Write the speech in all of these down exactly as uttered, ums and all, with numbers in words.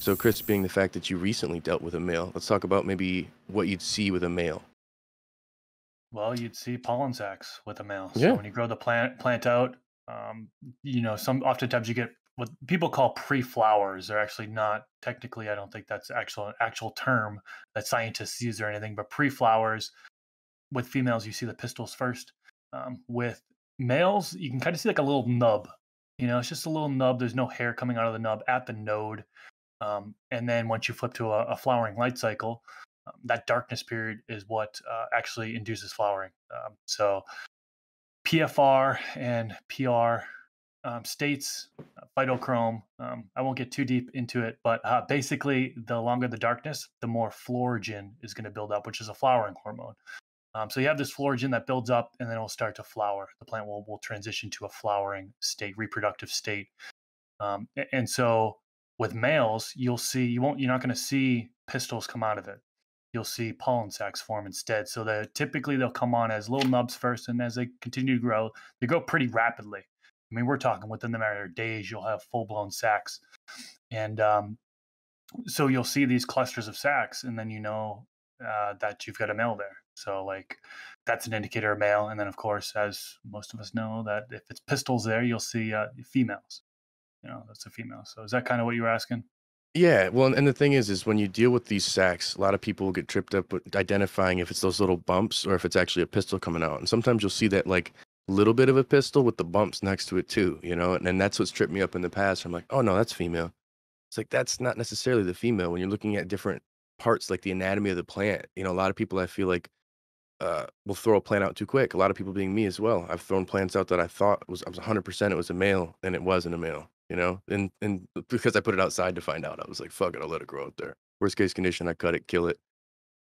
So Chris, being the fact that you recently dealt with a male, let's talk about maybe what you'd see with a male. Well, you'd see pollen sacs with a male. So yeah. When you grow the plant plant out, um, you know, some oftentimes you get what people call pre-flowers. They're actually not technically, I don't think that's actual an actual term that scientists use or anything, but pre-flowers. With females, you see the pistils first. Um, with males, you can kind of see like a little nub. You know, it's just a little nub. There's no hair coming out of the nub at the node. Um, and then once you flip to a, a flowering light cycle, um, that darkness period is what uh, actually induces flowering. Um, so P F R and P R um, states, uh, phytochrome, um, I won't get too deep into it, but uh, basically the longer the darkness, the more florigen is going to build up, which is a flowering hormone. Um, so you have this florigen that builds up, and then it'll start to flower. The plant will, will transition to a flowering state, reproductive state. Um, and so with males, you'll see, you won't, you're not going to see pistils come out of it. You'll see pollen sacs form instead. So they typically they'll come on as little nubs first, and as they continue to grow, they grow pretty rapidly. I mean, we're talking within the matter of days, you'll have full-blown sacs. And um, so you'll see these clusters of sacs, and then you know uh, that you've got a male there. So like that's an indicator of male. And then of course, as most of us know, that if it's pistils there, you'll see uh, females, you know, that's a female. So is that kind of what you were asking? Yeah. Well, and the thing is, is when you deal with these sacs, a lot of people get tripped up with identifying if it's those little bumps or if it's actually a pistil coming out. And sometimes you'll see that like little bit of a pistil with the bumps next to it too, you know, and, and that's what's tripped me up in the past. I'm like, oh no, that's female. It's like, that's not necessarily the female when you're looking at different parts, like the anatomy of the plant. You know, a lot of people, I feel like, Uh, will throw a plant out too quick. A lot of people, being me as well, I've thrown plants out that I thought was I was one hundred percent it was a male, and it wasn't a male, you know? And and because I put it outside to find out, I was like, fuck it, I'll let it grow out there. Worst case condition, I cut it, kill it,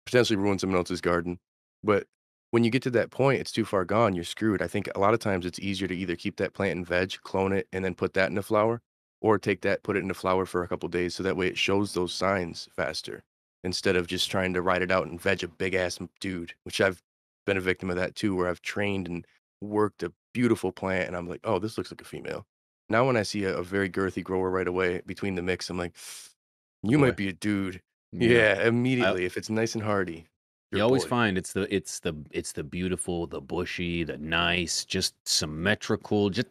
potentially ruin someone else's garden. But when you get to that point, it's too far gone, you're screwed. I think a lot of times it's easier to either keep that plant in veg, clone it, and then put that into flower, or take that, put it into flower for a couple days so that way it shows those signs faster, instead of just trying to ride it out and veg a big-ass dude, which I've been a victim of that too, where I've trained and worked a beautiful plant, and I'm like, oh, this looks like a female. Now when I see a, a very girthy grower right away between the mix, I'm like, you boy. Might be a dude. Yeah, yeah immediately, I, if it's nice and hardy. You always boy. Find it's the, it's, the, it's the beautiful, the bushy, the nice, just symmetrical, just,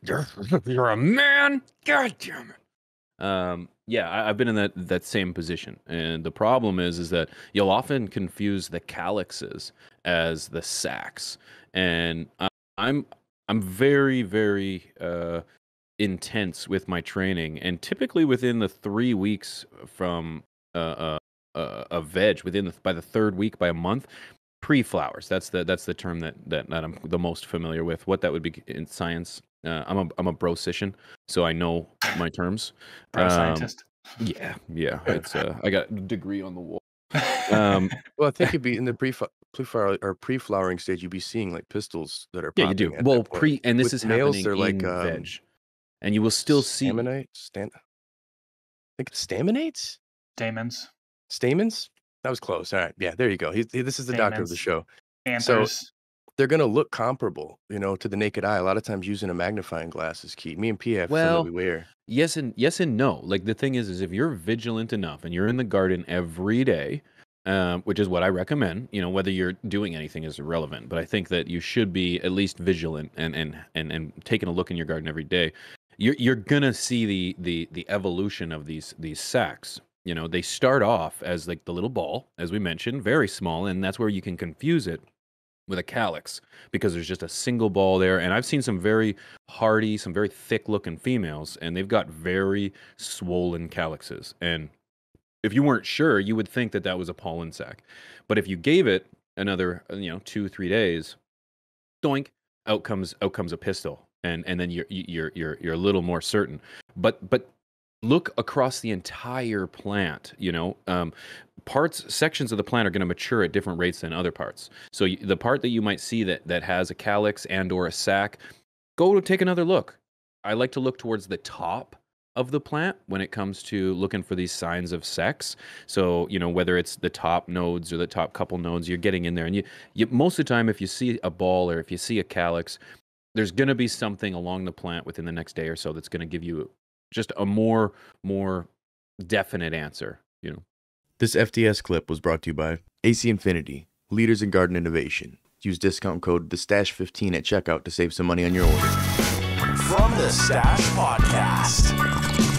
you're a man, God damn it. Um, yeah, I, I've been in that, that same position. And the problem is, is that you'll often confuse the calyxes as the sacs. And I, I'm, I'm very, very, uh, intense with my training. And typically within the three weeks from, uh, uh, a veg within the, by the third week, by a month, pre-flowers, that's the, that's the term that, that, that I'm the most familiar with, what that would be in science. Uh, I'm a I'm a brosician, so I know my terms. Bro um, scientist. Yeah, yeah. It's uh, I got a degree on the wall. Um, well, I think you'd be in the pre pre-flower or pre-flowering stage. You'd be seeing like pistils that are. Yeah, you do. Well, pre and this With is males, happening they're like, in um, veg, and you will still see staminate. Stan, I think it's staminates. Stamens. Stamens. That was close. All right. Yeah. There you go. He, he, this is the Stamens. Doctor of the show. Anthers. So, they're going to look comparable, you know, to the naked eye. A lot of times using a magnifying glass is key. Me and P F, well, wear. Yes and yes and no. Like the thing is, is if you're vigilant enough and you're in the garden every day, um, which is what I recommend, you know, whether you're doing anything is irrelevant. But I think that you should be at least vigilant and and and, and taking a look in your garden every day. You're, you're going to see the, the, the evolution of these, these sacs. You know, they start off as like the little ball, as we mentioned, very small. And that's where you can confuse it with a calyx, because there's just a single ball there. And I've seen some very hardy, some very thick looking females, and they've got very swollen calyxes. And if you weren't sure, you would think that that was a pollen sac. But if you gave it another, you know, two, three days, doink, out comes, out comes a pistil. And, and then you're, you're, you're, you're a little more certain, but, but look across the entire plant, you know, um, parts, sections of the plant are going to mature at different rates than other parts. So you, the part that you might see that, that has a calyx and or a sac, go to take another look. I like to look towards the top of the plant when it comes to looking for these signs of sex. So, you know, whether it's the top nodes or the top couple nodes, you're getting in there. And you, you most of the time, if you see a ball or if you see a calyx, there's going to be something along the plant within the next day or so that's going to give you just a more, more definite answer, you know. This F T S clip was brought to you by A C Infinity, leaders in garden innovation. Use discount code THESTASH fifteen at checkout to save some money on your order. From the Stash Podcast.